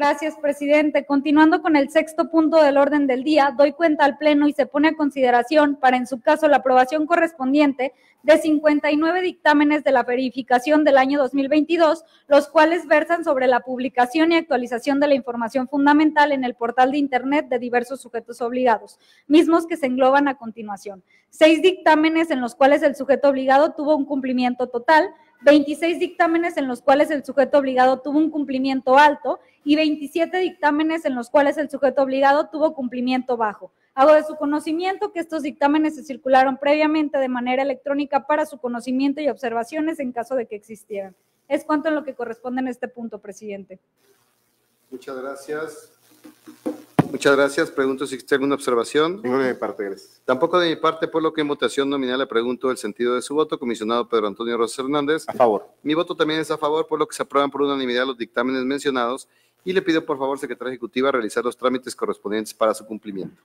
Gracias, presidente. Continuando con el 6.º punto del orden del día, doy cuenta al Pleno y se pone a consideración, para en su caso la aprobación correspondiente, de 59 dictámenes de la verificación del año 2022, los cuales versan sobre la publicación y actualización de la información fundamental en el portal de Internet de diversos sujetos obligados, mismos que se engloban a continuación. 6 dictámenes en los cuales el sujeto obligado tuvo un cumplimiento total, 26 dictámenes en los cuales el sujeto obligado tuvo un cumplimiento alto y 27 dictámenes en los cuales el sujeto obligado tuvo cumplimiento bajo. Hago de su conocimiento que estos dictámenes se circularon previamente de manera electrónica para su conocimiento y observaciones en caso de que existieran. Es cuanto en lo que corresponde en este punto, presidente. Muchas gracias. Muchas gracias. Pregunto si existe alguna observación. Ninguna de mi parte, gracias. Tampoco de mi parte, por lo que en votación nominal le pregunto el sentido de su voto. Comisionado Pedro Antonio Rosas Hernández. A favor. Mi voto también es a favor, por lo que se aprueban por unanimidad los dictámenes mencionados y le pido por favor, Secretaría Ejecutiva, realizar los trámites correspondientes para su cumplimiento.